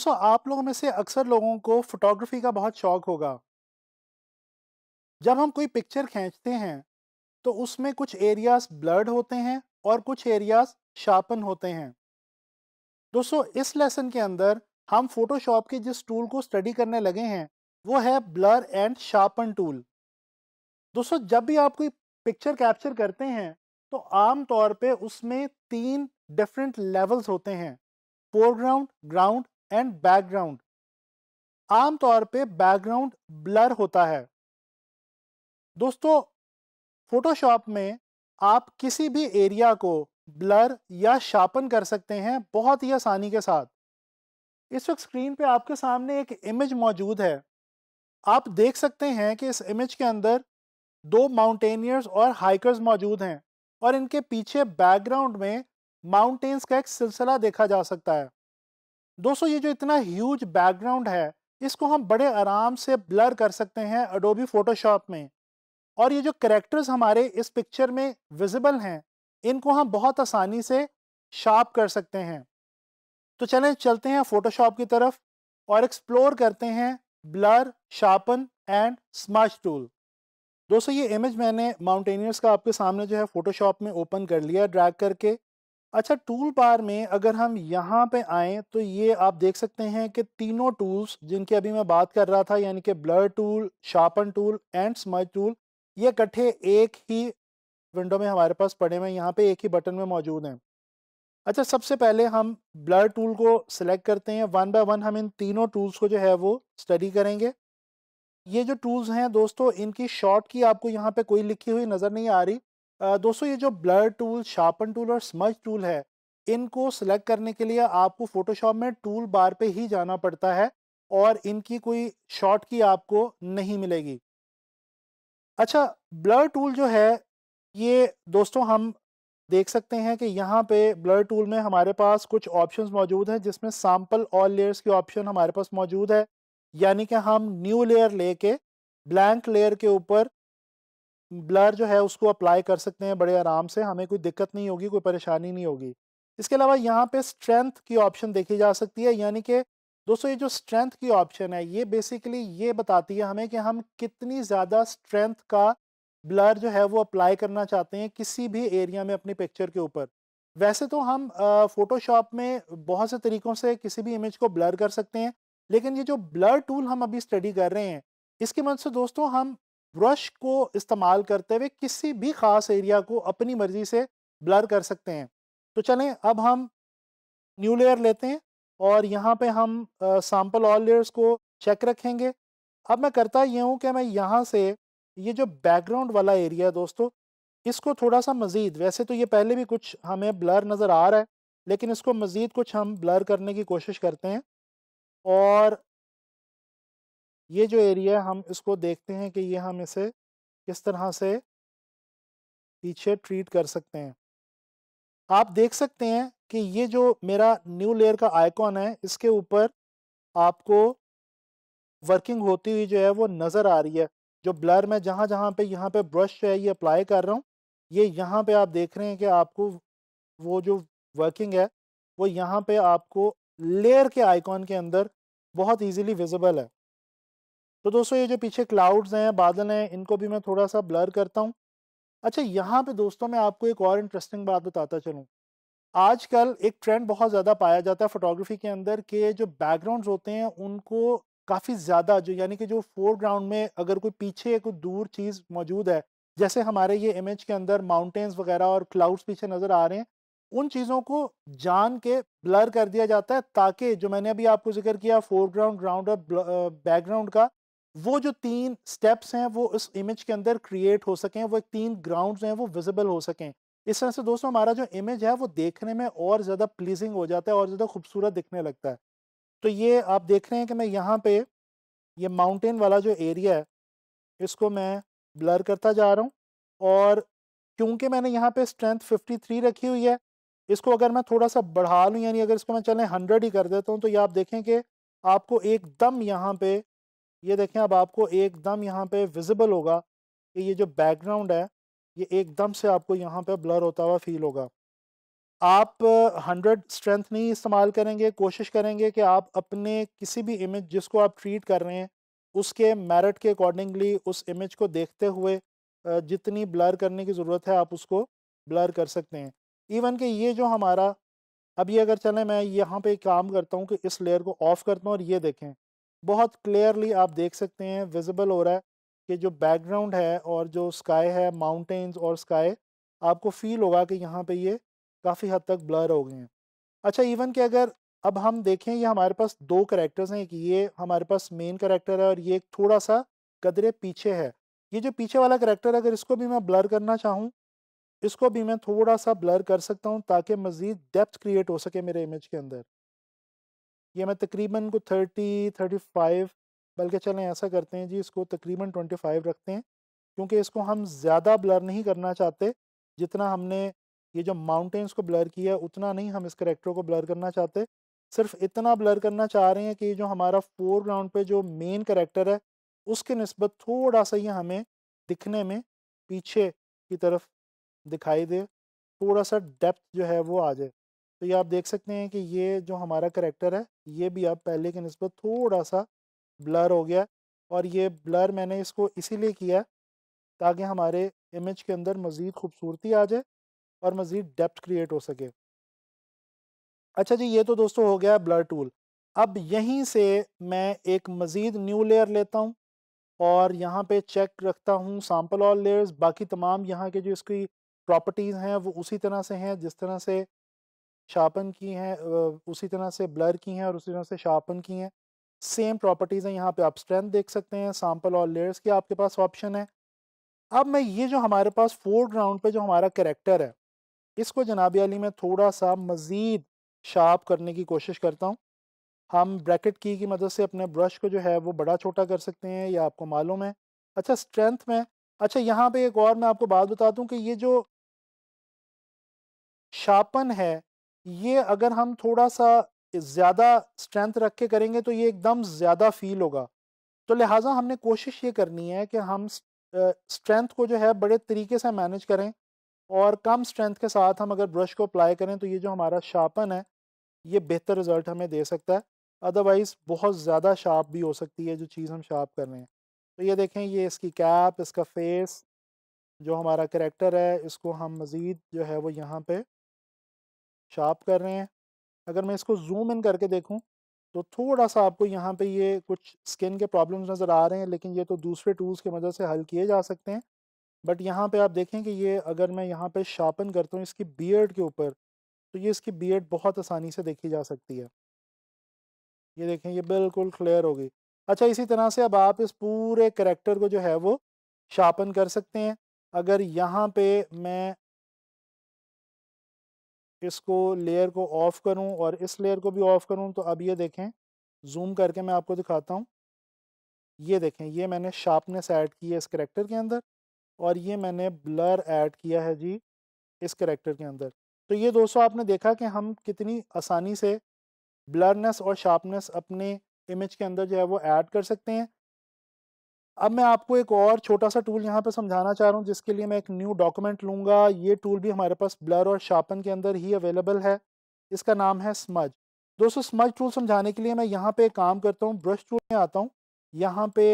दोस्तों आप लोगों में से अक्सर लोगों को फोटोग्राफी का बहुत शौक होगा। जब हम कोई पिक्चर खींचते हैं तो उसमें कुछ एरियाज ब्लर्ड होते हैं और कुछ एरियाज शार्पन होते हैं। दोस्तों इस लेसन के अंदर हम फोटोशॉप के जिस टूल को स्टडी करने लगे हैं वो है ब्लर एंड शार्पन टूल। दोस्तों जब भी आप कोई पिक्चर कैप्चर करते हैं तो आम तौर पे उसमें 3 डिफरेंट लेवल्स होते हैं, फोरग्राउंड, ग्राउंड एंड बैकग्राउंड। आम तौर पे बैकग्राउंड ब्लर होता है। दोस्तों फोटोशॉप में आप किसी भी एरिया को ब्लर या शार्पन कर सकते हैं बहुत ही आसानी के साथ। इस वक्त स्क्रीन पे आपके सामने एक इमेज मौजूद है। आप देख सकते हैं कि इस इमेज के अंदर 2 माउंटेनियर्स और हाइकर्स मौजूद हैं और इनके पीछे बैकग्राउंड में माउंटेन्स का एक सिलसिला देखा जा सकता है। दोस्तों ये जो इतना ह्यूज बैकग्राउंड है इसको हम बड़े आराम से ब्लर कर सकते हैं अडोबी फोटोशॉप में, और ये जो कैरेक्टर्स हमारे इस पिक्चर में विजिबल हैं इनको हम बहुत आसानी से शार्प कर सकते हैं। तो चलें चलते हैं फोटोशॉप की तरफ और एक्सप्लोर करते हैं blur, sharpen and smudge tool. दोस्तों ये इमेज मैंने माउंटेनियर्स का आपके सामने जो है फोटोशॉप में ओपन कर लिया ड्रैग करके। अच्छा टूल बार में अगर हम यहाँ पे आएँ तो ये आप देख सकते हैं कि तीनों टूल्स जिनकी अभी मैं बात कर रहा था यानी कि blur tool, sharpen tool and smudge tool, ये इकट्ठे एक ही विंडो में हमारे पास पड़े हुए हैं, यहाँ पे एक ही बटन में मौजूद हैं। अच्छा सबसे पहले हम ब्लर टूल को सिलेक्ट करते हैं। वन बाय वन हम इन तीनों टूल्स को जो है वो स्टडी करेंगे। ये जो टूल्स हैं दोस्तों इनकी शॉर्ट की आपको यहाँ पे कोई लिखी हुई नज़र नहीं आ रही। दोस्तों ये जो ब्लर टूल, शार्पन टूल और स्मज टूल है इनको सिलेक्ट करने के लिए आपको फोटोशॉप में टूल बार पर ही जाना पड़ता है और इनकी कोई शॉर्ट की आपको नहीं मिलेगी। अच्छा ब्लर टूल जो है ये दोस्तों हम देख सकते हैं कि यहाँ पे ब्लर टूल में हमारे पास कुछ ऑप्शंस मौजूद हैं जिसमें सैम्पल ऑल लेयर्स की ऑप्शन हमारे पास मौजूद है, यानी कि हम न्यू लेयर लेके ब्लैंक लेयर के ऊपर ब्लर जो है उसको अप्लाई कर सकते हैं बड़े आराम से, हमें कोई दिक्कत नहीं होगी, कोई परेशानी नहीं होगी। इसके अलावा यहाँ पे स्ट्रेंथ की ऑप्शन देखी जा सकती है, यानी कि दोस्तों ये जो स्ट्रेंथ की ऑप्शन है ये बेसिकली ये बताती है हमें कि हम कितनी ज़्यादा स्ट्रेंथ का ब्लर जो है वो अप्लाई करना चाहते हैं किसी भी एरिया में अपनी पिक्चर के ऊपर। वैसे तो हम फोटोशॉप में बहुत से तरीक़ों से किसी भी इमेज को ब्लर कर सकते हैं, लेकिन ये जो ब्लर टूल हम अभी स्टडी कर रहे हैं इसकी मदद से दोस्तों हम ब्रश को इस्तेमाल करते हुए किसी भी ख़ास एरिया को अपनी मर्ज़ी से ब्लर कर सकते हैं। तो चलें अब हम न्यू लेयर लेते हैं और यहाँ पे हम सैम्पल ऑल लेयर्स को चेक रखेंगे। अब मैं करता ये हूँ कि मैं यहाँ से ये जो बैकग्राउंड वाला एरिया है दोस्तों इसको थोड़ा सा मज़ीद, वैसे तो ये पहले भी कुछ हमें ब्लर नज़र आ रहा है लेकिन इसको मज़ीद कुछ हम ब्लर करने की कोशिश करते हैं। और ये जो एरिया हम इसको देखते हैं कि ये हम इसे किस तरह से पीछे ट्रीट कर सकते हैं। आप देख सकते हैं कि ये जो मेरा न्यू लेयर का आइकॉन है इसके ऊपर आपको वर्किंग होती हुई जो है वो नज़र आ रही है। जो ब्लर मैं जहाँ जहाँ पे यहाँ पे ब्रश जो है ये अप्लाई कर रहा हूँ ये यहाँ पे आप देख रहे हैं कि आपको वो जो वर्किंग है वो यहाँ पे आपको लेयर के आइकॉन के अंदर बहुत इजीली विजिबल है। तो दोस्तों ये जो पीछे क्लाउड्स हैं, बादल हैं, इनको भी मैं थोड़ा सा ब्लर करता हूँ। अच्छा यहाँ पे दोस्तों मैं आपको एक और इंटरेस्टिंग बात बताता चलूँ। आजकल एक ट्रेंड बहुत ज़्यादा पाया जाता है फोटोग्राफी के अंदर कि जो बैकग्राउंड्स होते हैं उनको काफ़ी ज़्यादा जो यानी कि जो फोरग्राउंड में अगर कोई पीछे कोई दूर चीज़ मौजूद है, जैसे हमारे ये इमेज के अंदर माउंटेन्स वगैरह और क्लाउड्स पीछे नज़र आ रहे हैं, उन चीज़ों को जान के ब्लर कर दिया जाता है ताकि जो मैंने अभी आपको जिक्र किया फोरग्राउंड, ग्राउंड और बैकग्राउंड का, वो जो 3 स्टेप्स हैं वो इस इमेज के अंदर क्रिएट हो सकें, वो 3 ग्राउंड्स हैं वो विजिबल हो सकें। इस तरह से दोस्तों हमारा जो इमेज है वो देखने में और ज़्यादा प्लीजिंग हो जाता है और ज़्यादा खूबसूरत दिखने लगता है। तो ये आप देख रहे हैं कि मैं यहाँ पे ये माउंटेन वाला जो एरिया है इसको मैं ब्लर करता जा रहा हूँ और क्योंकि मैंने यहाँ पे स्ट्रेंथ 53 रखी हुई है इसको अगर मैं थोड़ा सा बढ़ा लूँ, यानी अगर इसको मैं चलें 100 ही कर देता हूँ तो ये आप देखें कि आपको एकदम यहाँ पर ये देखें, अब आपको एकदम यहाँ पर विजिबल होगा कि ये जो बैकग्राउंड है ये एकदम से आपको यहाँ पे ब्लर होता हुआ फील होगा। आप 100 स्ट्रेंथ नहीं इस्तेमाल करेंगे, कोशिश करेंगे कि आप अपने किसी भी इमेज जिसको आप ट्रीट कर रहे हैं उसके मेरिट के अकॉर्डिंगली उस इमेज को देखते हुए जितनी ब्लर करने की ज़रूरत है आप उसको ब्लर कर सकते हैं। इवन कि ये जो हमारा अब ये अगर चलें, मैं यहाँ पे काम करता हूँ कि इस लेयर को ऑफ़ करता हूँ और ये देखें बहुत क्लियरली आप देख सकते हैं, विजिबल हो रहा है कि जो बैकग्राउंड है और जो स्काई है, माउंटेन्स और स्काई, आपको फील होगा कि यहाँ पे ये काफ़ी हद तक ब्लर हो गए हैं। अच्छा, इवन कि अगर अब हम देखें ये हमारे पास दो कैरेक्टर्स हैं, कि ये हमारे पास मेन कैरेक्टर है और ये थोड़ा सा कदरे पीछे है। ये जो पीछे वाला कैरेक्टर अगर इसको भी मैं ब्लर करना चाहूँ, इसको भी मैं थोड़ा सा ब्लर कर सकता हूँ ताकि मज़ीद डेप्थ क्रिएट हो सके मेरे इमेज के अंदर। ये मैं तकरीबन को 30, 35, बल्कि चलें ऐसा करते हैं जी, इसको तकरीबन 25 रखते हैं क्योंकि इसको हम ज़्यादा ब्लर नहीं करना चाहते। जितना हमने ये जो माउंटेन्स को ब्लर किया उतना नहीं हम इस कैरेक्टर को ब्लर करना चाहते, सिर्फ इतना ब्लर करना चाह रहे हैं कि जो हमारा फोरग्राउंड पे जो मेन कैरेक्टर है उसके निस्बत थोड़ा सा ये हमें दिखने में पीछे की तरफ दिखाई दे, थोड़ा सा डेप्थ जो है वो आ जाए। तो ये आप देख सकते हैं कि ये जो हमारा कैरेक्टर है ये भी आप पहले के निस्बत थोड़ा सा ब्लर हो गया, और ये ब्लर मैंने इसको इसीलिए किया ताकि हमारे इमेज के अंदर मज़ीद खूबसूरती आ जाए और मज़ीद डेप्थ क्रिएट हो सके। अच्छा जी, ये तो दोस्तों हो गया ब्लर टूल। अब यहीं से मैं एक मज़ीद न्यू लेयर लेता हूँ और यहाँ पे चेक रखता हूँ सैम्पल ऑल लेयर्स। बाकी तमाम यहाँ के जो इसकी प्रॉपर्टीज़ हैं वो उसी तरह से हैं जिस तरह से शार्पन की हैं, उसी तरह से ब्लर की हैं और उसी तरह से शार्पन की हैं, सेम प्रॉपर्टीज़ हैं। यहाँ पे आप स्ट्रेंथ देख सकते हैं, सैम्पल ऑल लेयर्स की आपके पास ऑप्शन है। अब मैं ये जो हमारे पास फोरग्राउंड पे जो हमारा कैरेक्टर है इसको जनाब अली में थोड़ा सा मज़ीद शार्प करने की कोशिश करता हूँ। हम ब्रैकेट की मदद से अपने ब्रश को जो है वो बड़ा छोटा कर सकते हैं, ये आपको मालूम है। अच्छा, स्ट्रेंथ में, अच्छा यहाँ पे एक और मैं आपको बात बता दूँ कि ये जो शार्पन है ये अगर हम थोड़ा सा ज़्यादा स्ट्रेंथ रख के करेंगे तो ये एकदम ज़्यादा फील होगा। तो लिहाजा हमने कोशिश ये करनी है कि हम स्ट्रेंथ को जो है बड़े तरीके से मैनेज करें और कम स्ट्रेंथ के साथ हम अगर ब्रश को अप्लाई करें तो ये जो हमारा शार्पन है ये बेहतर रिजल्ट हमें दे सकता है। अदरवाइज़ बहुत ज़्यादा शार्प भी हो सकती है जो चीज़ हम शार्प कर रहे हैं। तो ये देखें, ये इसकी कैप, इसका फेस, जो हमारा कैरेक्टर है इसको हम मज़ीद जो है वो यहाँ पे शार्प कर रहे हैं। अगर मैं इसको जूम इन करके देखूँ तो थोड़ा सा आपको यहाँ पे ये कुछ स्किन के प्रॉब्लम्स नज़र आ रहे हैं, लेकिन ये तो दूसरे टूल्स की मदद से हल किए जा सकते हैं। बट यहाँ पे आप देखें कि ये अगर मैं यहाँ पे शार्पन करता हूँ इसकी बियर्ड के ऊपर तो ये इसकी बियर्ड बहुत आसानी से देखी जा सकती है। ये देखें, ये बिल्कुल क्लियर हो गई। अच्छा, इसी तरह से अब आप इस पूरे कैरेक्टर को जो है वो शार्पन कर सकते हैं। अगर यहाँ पे मैं इसको लेयर को ऑफ़ करूँ और इस लेयर को भी ऑफ़ करूँ तो अब ये देखें, जूम करके मैं आपको दिखाता हूँ। ये देखें, ये मैंने शार्पनेस ऐड की है इस कैरेक्टर के अंदर और ये मैंने ब्लर ऐड किया है जी इस कैरेक्टर के अंदर। तो ये दोस्तों आपने देखा कि हम कितनी आसानी से ब्लरनेस और शार्पनेस अपने इमेज के अंदर जो है वो ऐड कर सकते हैं। अब मैं आपको एक और छोटा सा टूल यहाँ पे समझाना चाह रहा हूँ जिसके लिए मैं एक न्यू डॉक्यूमेंट लूँगा। ये टूल भी हमारे पास ब्लर और शार्पन के अंदर ही अवेलेबल है, इसका नाम है स्मज। दोस्तों स्मज टूल समझाने के लिए मैं यहाँ पे काम करता हूँ, ब्रश टूल में आता हूँ। यहाँ पे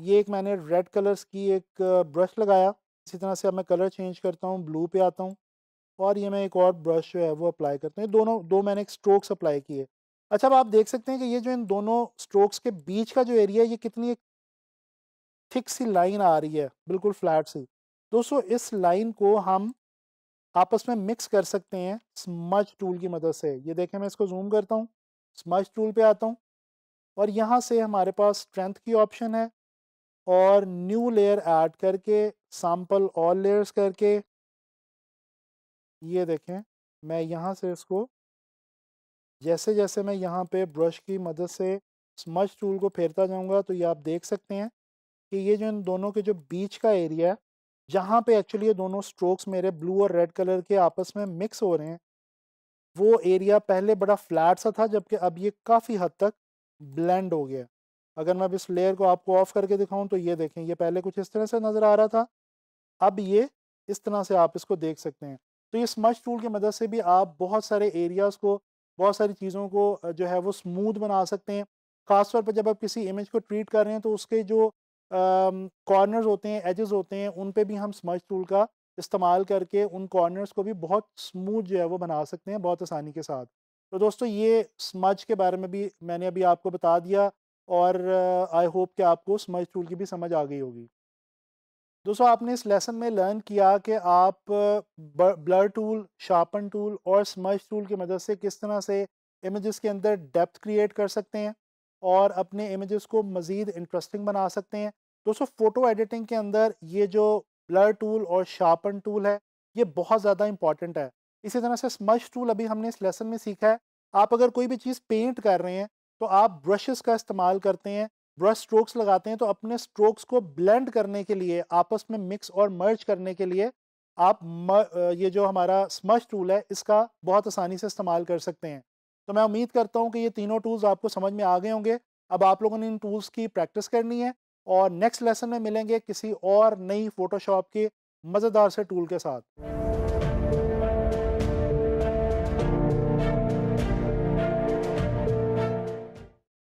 ये एक मैंने रेड कलर्स की एक ब्रश लगाया। इसी तरह से अब मैं कलर चेंज करता हूँ, ब्लू पे आता हूँ और ये मैं एक और ब्रश जो है वो अप्लाई करता हूँ। दो मैंने एक स्ट्रोक्स अप्लाई किए। अच्छा, अब आप देख सकते हैं कि ये जो इन दोनों स्ट्रोक्स के बीच का जो एरिया है ये कितनी एक थिक सी लाइन आ रही है, बिल्कुल फ्लैट सी। दोस्तों इस लाइन को हम आपस में मिक्स कर सकते हैं स्मज टूल की मदद से। ये देखें, मैं इसको जूम करता हूँ, स्मज टूल पे आता हूँ और यहाँ से हमारे पास स्ट्रेंथ की ऑप्शन है और न्यू लेयर ऐड करके सैम्पल ऑल लेयर्स करके ये देखें, मैं यहाँ से इसको जैसे जैसे मैं यहाँ पे ब्रश की मदद से स्मज टूल को फेरता जाऊँगा तो ये आप देख सकते हैं कि ये जो इन दोनों के जो बीच का एरिया है जहाँ पे एक्चुअली ये दोनों स्ट्रोक्स मेरे ब्लू और रेड कलर के आपस में मिक्स हो रहे हैं, वो एरिया पहले बड़ा फ्लैट सा था जबकि अब ये काफ़ी हद तक ब्लेंड हो गया। अगर मैं अब इस लेयर को आपको ऑफ करके दिखाऊं तो ये देखें, ये पहले कुछ इस तरह से नज़र आ रहा था, अब ये इस तरह से आप इसको देख सकते हैं। तो ये स्मज टूल की मदद से भी आप बहुत सारे एरियाज़ को, बहुत सारी चीज़ों को जो है वो स्मूथ बना सकते हैं। ख़ासतौर पर जब आप किसी इमेज को ट्रीट कर रहे हैं तो उसके जो कॉर्नर्स होते हैं, एजेस होते हैं, उन पे भी हम स्मज टूल का इस्तेमाल करके उन कॉर्नर्स को भी बहुत स्मूथ जो है वो बना सकते हैं बहुत आसानी के साथ। तो दोस्तों ये स्मज के बारे में भी मैंने अभी आपको बता दिया और आई होप कि आपको स्मज टूल की भी समझ आ गई होगी। दोस्तों आपने इस लेसन में लर्न किया कि आप ब्लर टूल, शार्पन टूल और स्मज टूल की मदद से किस तरह से इमेजेस के अंदर डेप्थ क्रिएट कर सकते हैं और अपने इमेजेस को मज़ीद इंटरेस्टिंग बना सकते हैं। दोस्तों फ़ोटो एडिटिंग के अंदर ये जो ब्लर टूल और शार्पन टूल है ये बहुत ज़्यादा इंपॉर्टेंट है। इसी तरह से स्मज टूल अभी हमने इस लेसन में सीखा है। आप अगर कोई भी चीज़ पेंट कर रहे हैं तो आप ब्रशेस का इस्तेमाल करते हैं, ब्रश स्ट्रोक्स लगाते हैं, तो अपने स्ट्रोक्स को ब्लेंड करने के लिए, आपस में मिक्स और मर्ज करने के लिए आप ये जो हमारा स्मज टूल है इसका बहुत आसानी से इस्तेमाल कर सकते हैं। तो मैं उम्मीद करता हूँ कि ये तीनों टूल्स आपको समझ में आ गए होंगे। अब आप लोगों ने इन टूल्स की प्रैक्टिस करनी है और नेक्स्ट लेसन में मिलेंगे किसी और नई फ़ोटोशॉप के मज़ेदार से टूल के साथ।